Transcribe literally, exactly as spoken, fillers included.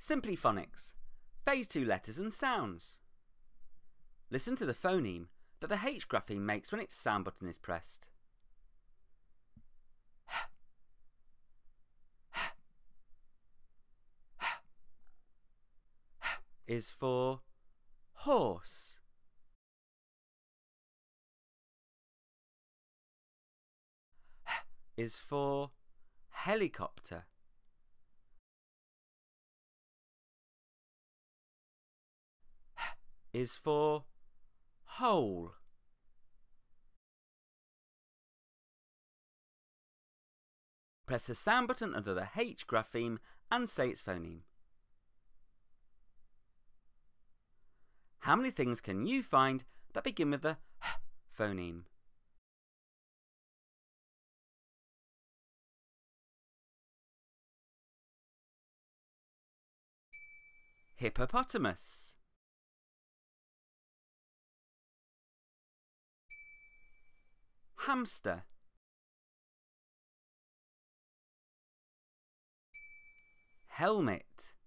Simply Phonics, Phase two letters and sounds. Listen to the phoneme that the H grapheme makes when its sound button is pressed. Is for horse. Is for helicopter. Is for hole. Press the sound button under the H grapheme and say its phoneme. How many things can you find that begin with the H phoneme? Hippopotamus. Hamster. Helmet.